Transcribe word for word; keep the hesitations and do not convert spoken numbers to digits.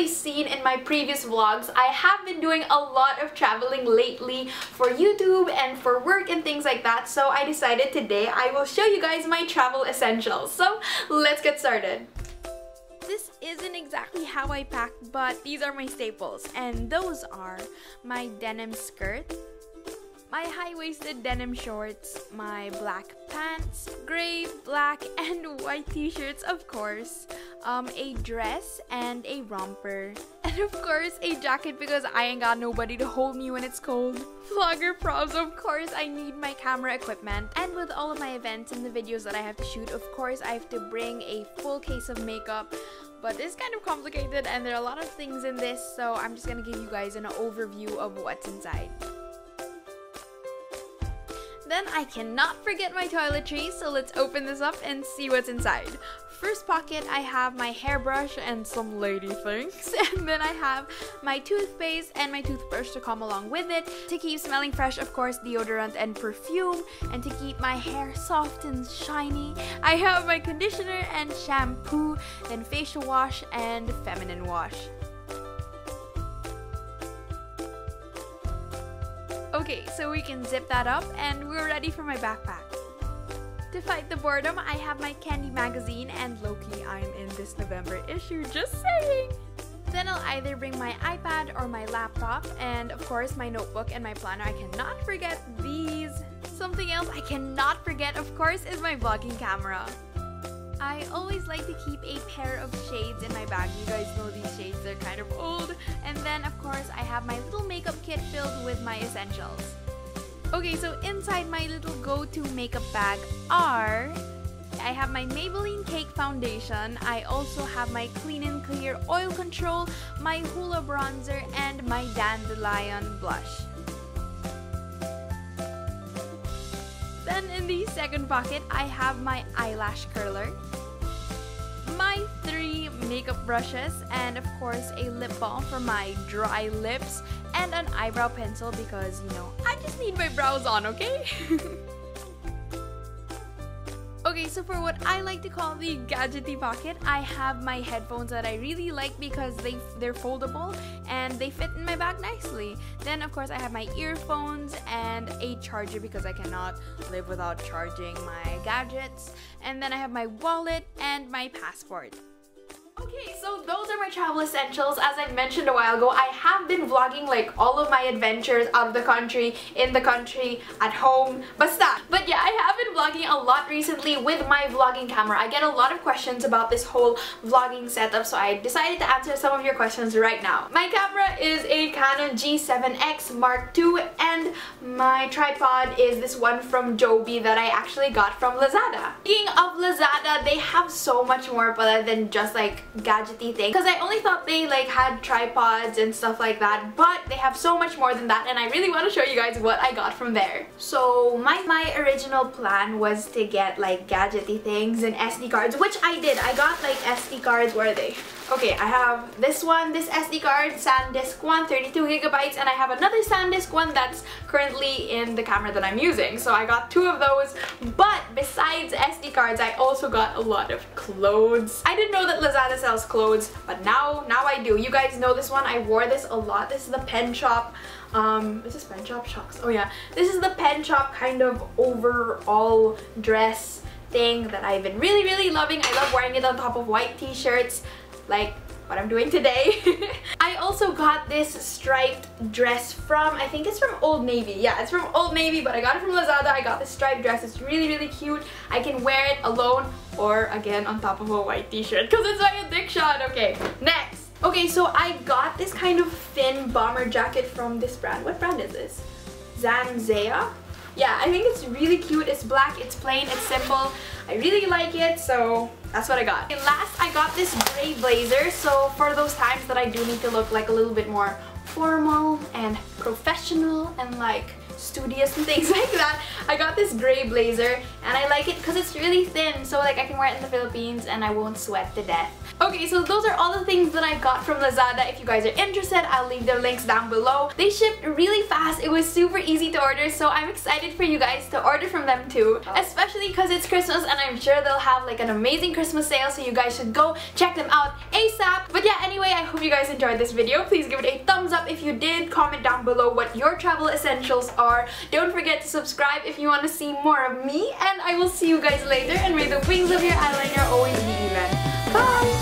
probably seen in my previous vlogs, I have been doing a lot of traveling lately for YouTube and for work and things like that, so I decided today I will show you guys my travel essentials. So let's get started. This isn't exactly how I packed, but these are my staples, and those are my denim skirt, my high-waisted denim shorts, my black pants, gray, black, and white t-shirts, of course, um, a dress, and a romper. And of course, a jacket because I ain't got nobody to hold me when it's cold. Vlogger props, of course, I need my camera equipment. And with all of my events and the videos that I have to shoot, of course, I have to bring a full case of makeup. But it's kind of complicated and there are a lot of things in this, so I'm just gonna give you guys an overview of what's inside. Then I cannot forget my toiletries, so let's open this up and see what's inside. First pocket, I have my hairbrush and some lady things. And then I have my toothpaste and my toothbrush to come along with it. To keep smelling fresh, of course, deodorant and perfume. And to keep my hair soft and shiny, I have my conditioner and shampoo, then facial wash and feminine wash. Okay, so we can zip that up and we're ready for my backpack. To fight the boredom, I have my candy magazine, and low-key I'm in this November issue, just saying! Then I'll either bring my iPad or my laptop, and of course my notebook and my planner. I cannot forget these. Something else I cannot forget, of course, is my vlogging camera. I always like to keep a pair of shades in my bag. You guys know these shades, they're kind of old. And then, of course, I have my little makeup kit filled with my essentials. Okay, so inside my little go-to makeup bag are... I have my Maybelline Cake Foundation. I also have my Clean and Clear Oil Control, my Hula Bronzer, and my Dandelion Blush. Then in the second pocket, I have my eyelash curler, my three makeup brushes, and of course a lip balm for my dry lips, and an eyebrow pencil because, you know, I just need my brows on, okay? Okay, so for what I like to call the gadgety pocket, I have my headphones that I really like because they, they're foldable and they fit in my bag nicely. Then, of course, I have my earphones and a charger because I cannot live without charging my gadgets. And then I have my wallet and my passport. Okay, so those are my travel essentials. As I mentioned a while ago, I have been vlogging like all of my adventures out of the country, in the country, at home, basta. But yeah, I have been vlogging a lot recently with my vlogging camera. I get a lot of questions about this whole vlogging setup, so I decided to answer some of your questions right now. My camera is a Canon G seven X Mark two, and my tripod is this one from Joby that I actually got from Lazada. Speaking of Lazada, they have so much more pala than just like gadgety thing, because I only thought they like had tripods and stuff like that, but they have so much more than that, and I really want to show you guys what I got from there. So my my original plan was to get like gadgety things and S D cards, which I did. I got like S D cards. Where are they? Okay, I have this one, this S D card, SanDisk one, thirty-two gigabytes, and I have another SanDisk one that's currently in the camera that I'm using. So I got two of those, but besides S D cards, I also got a lot of clothes. I didn't know that Lazada sells clothes, but now, now I do. You guys know this one, I wore this a lot. This is the Pen Shop. Um, is this Pen Shop? Shocks. Oh yeah. This is the Pen Shop kind of overall dress thing that I've been really, really loving. I love wearing it on top of white t-shirts, like what I'm doing today. I also got this striped dress from, I think it's from Old Navy. Yeah, it's from Old Navy, but I got it from Lazada. I got this striped dress. It's really, really cute. I can wear it alone or again on top of a white t-shirt because it's my addiction. Okay, next. Okay, so I got this kind of thin bomber jacket from this brand. What brand is this? Zanzea? Yeah, I think it's really cute. It's black, it's plain, it's simple. I really like it, so that's what I got. And last, I got this gray blazer. So for those times that I do need to look like a little bit more formal and professional and like studious and things like that. I got this gray blazer and I like it because it's really thin, so like I can wear it in the Philippines and I won't sweat to death. Okay, so those are all the things that I got from Lazada. If you guys are interested, I'll leave their links down below. They shipped really fast. It was super easy to order, so I'm excited for you guys to order from them too, especially because it's Christmas and I'm sure they'll have like an amazing Christmas sale, so you guys should go check them out ASAP. But yeah, anyway, I hope you guys enjoyed this video. Please give it a thumbs up if you did. Comment down below what your travel essentials are. Don't forget to subscribe if you want to see more of me, and I will see you guys later, and may the wings of your eyeliner always be even. Bye!